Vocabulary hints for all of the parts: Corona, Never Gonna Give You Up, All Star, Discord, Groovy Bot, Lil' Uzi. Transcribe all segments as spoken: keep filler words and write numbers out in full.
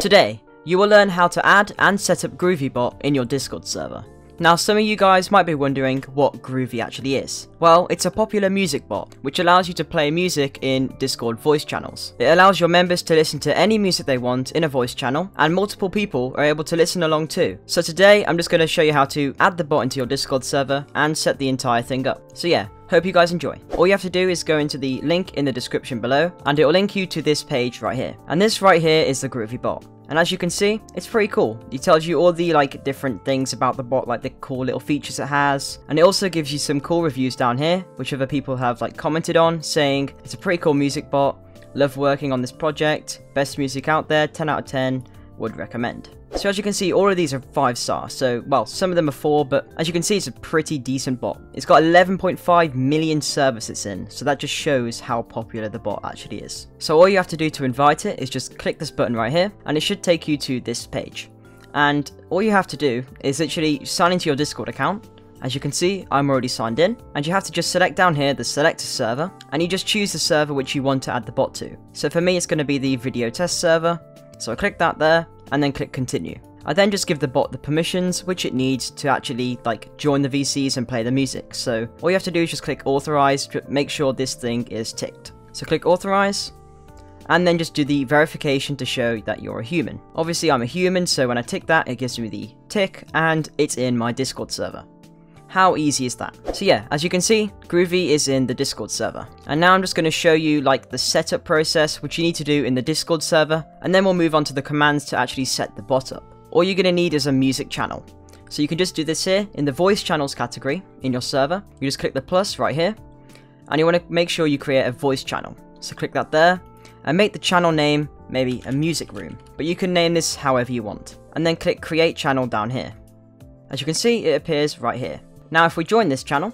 Today, you will learn how to add and set up Groovy Bot in your Discord server. Now, some of you guys might be wondering what Groovy actually is. Well, it's a popular music bot, which allows you to play music in Discord voice channels. It allows your members to listen to any music they want in a voice channel, and multiple people are able to listen along too. So today, I'm just going to show you how to add the bot into your Discord server and set the entire thing up. So yeah, hope you guys enjoy. All you have to do is go into the link in the description below, and it will link you to this page right here. And this right here is the Groovy Bot. And as you can see, it's pretty cool. It tells you all the like different things about the bot, like the cool little features it has. And it also gives you some cool reviews down here, which other people have like commented on, saying, it's a pretty cool music bot, love working on this project, best music out there, ten out of ten, would recommend. So as you can see, all of these are five star, so, well, some of them are four, but as you can see, it's a pretty decent bot. It's got eleven point five million servers it's in, so that just shows how popular the bot actually is. So all you have to do to invite it is just click this button right here, and it should take you to this page. And all you have to do is literally sign into your Discord account. As you can see, I'm already signed in, and you have to just select down here the select a server, and you just choose the server which you want to add the bot to. So for me, it's going to be the video test server, so I click that there, and then click continue. I then just give the bot the permissions which it needs to actually like join the V Cs and play the music. So all you have to do is just click authorize to make sure this thing is ticked. So click authorize, and then just do the verification to show that you're a human. Obviously I'm a human, so when I tick that, it gives me the tick, and it's in my Discord server. How easy is that? So yeah, as you can see, Groovy is in the Discord server. And now I'm just going to show you like the setup process, which you need to do in the Discord server. And then we'll move on to the commands to actually set the bot up. All you're going to need is a music channel. So you can just do this here in the voice channels category in your server. You just click the plus right here. And you want to make sure you create a voice channel. So click that there and make the channel name maybe a music room. But you can name this however you want. And then click create channel down here. As you can see, it appears right here. Now if we join this channel,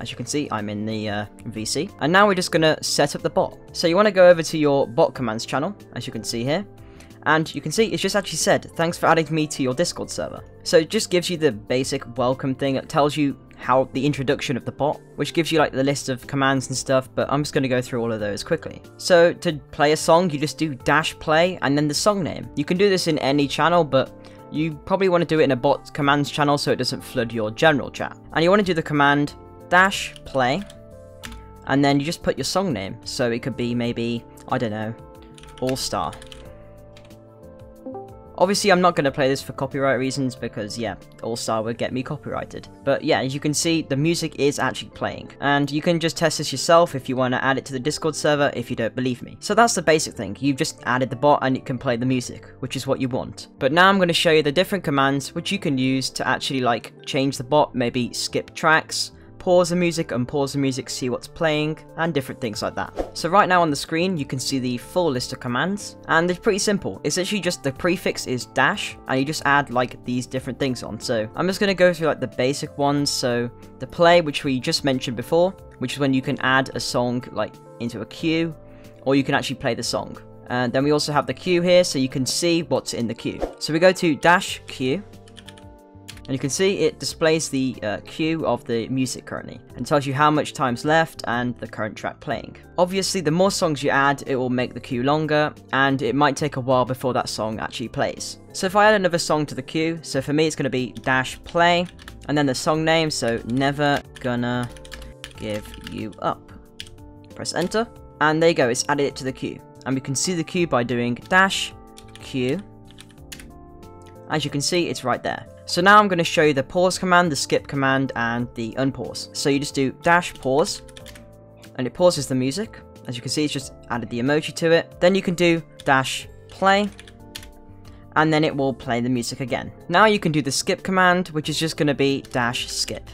as you can see, I'm in the uh, V C, and now we're just going to set up the bot. So you want to go over to your bot commands channel, as you can see here, and you can see it's just actually said, thanks for adding me to your Discord server. So it just gives you the basic welcome thing. It tells you how the introduction of the bot, which gives you like the list of commands and stuff, but I'm just going to go through all of those quickly. So to play a song, you just do dash play and then the song name. You can do this in any channel, but you probably want to do it in a bot commands channel so it doesn't flood your general chat. And you want to do the command dash play, and then you just put your song name. So it could be maybe, I don't know, All Star. Obviously, I'm not going to play this for copyright reasons because, yeah, All Star would get me copyrighted. But yeah, as you can see, the music is actually playing. And you can just test this yourself if you want to add it to the Discord server if you don't believe me. So that's the basic thing. You've just added the bot and it can play the music, which is what you want. But now I'm going to show you the different commands which you can use to actually, like, change the bot, maybe skip tracks, pause the music, unpause the music, see what's playing, and different things like that. So right now on the screen, you can see the full list of commands, and it's pretty simple. It's actually just the prefix is dash, and you just add like these different things on. So I'm just going to go through like the basic ones. So the play, which we just mentioned before, which is when you can add a song like into a queue, or you can actually play the song. And then we also have the queue here, so you can see what's in the queue. So we go to dash queue. And you can see it displays the uh, queue of the music currently, and tells you how much time's left and the current track playing. Obviously, the more songs you add, it will make the queue longer, and it might take a while before that song actually plays. So if I add another song to the queue, so for me it's going to be dash play, and then the song name, so Never Gonna Give You Up. Press enter, and there you go, it's added it to the queue. And we can see the queue by doing dash queue. As you can see, it's right there. So now I'm going to show you the pause command, the skip command, and the unpause. So you just do dash pause, and it pauses the music. As you can see, it's just added the emoji to it. Then you can do dash play, and then it will play the music again. Now you can do the skip command, which is just going to be dash skip.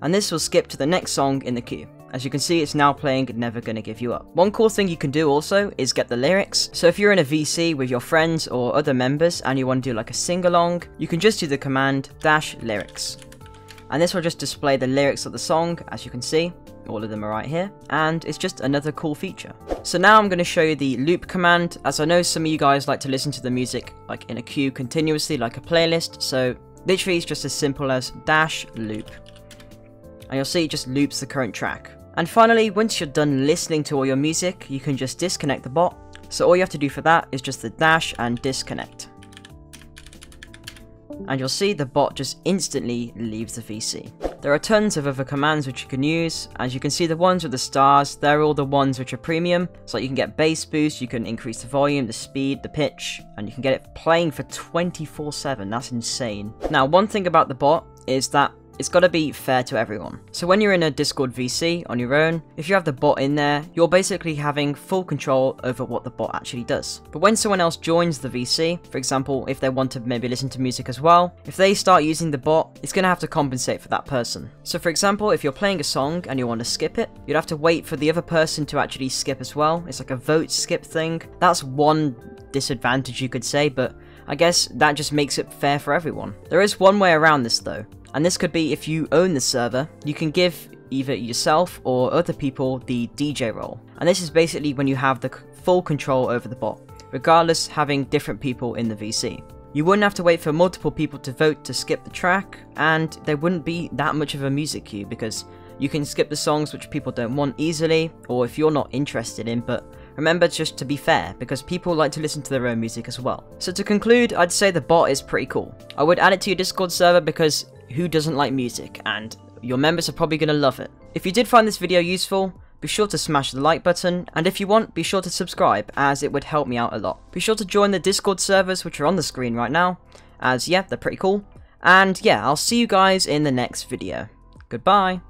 And this will skip to the next song in the queue. As you can see, it's now playing Never Gonna Give You Up. One cool thing you can do also is get the lyrics. So if you're in a V C with your friends or other members and you want to do like a sing-along, you can just do the command dash lyrics. And this will just display the lyrics of the song, as you can see. All of them are right here, and it's just another cool feature. So now I'm going to show you the loop command, as I know some of you guys like to listen to the music like in a queue continuously like a playlist, so literally it's just as simple as dash loop. And you'll see it just loops the current track. And finally, once you're done listening to all your music, you can just disconnect the bot, So all you have to do for that is just the dash and disconnect. And you'll see the bot just instantly leaves the V C. There are tons of other commands which you can use. As you can see, the ones with the stars, they're all the ones which are premium. So you can get bass boost, you can increase the volume, the speed, the pitch, and you can get it playing for twenty-four seven. That's insane. Now, one thing about the bot is that it's got to be fair to everyone. So when you're in a Discord V C on your own, if you have the bot in there, you're basically having full control over what the bot actually does. But when someone else joins the V C, for example, if they want to maybe listen to music as well, if they start using the bot, it's going to have to compensate for that person. So for example, if you're playing a song and you want to skip it, you'd have to wait for the other person to actually skip as well. It's like a vote skip thing. That's one disadvantage you could say, but I guess that just makes it fair for everyone. There is one way around this though. And this could be if you own the server, you can give either yourself or other people the D J role. And this is basically when you have the full control over the bot, regardless having different people in the V C. You wouldn't have to wait for multiple people to vote to skip the track, and there wouldn't be that much of a music queue because you can skip the songs which people don't want easily, or if you're not interested in, but remember just to be fair, because people like to listen to their own music as well. So to conclude, I'd say the bot is pretty cool. I would add it to your Discord server because who doesn't like music, and your members are probably going to love it. If you did find this video useful, be sure to smash the like button, and if you want, be sure to subscribe as it would help me out a lot. Be sure to join the Discord servers which are on the screen right now, as yeah, they're pretty cool. And yeah, I'll see you guys in the next video. Goodbye.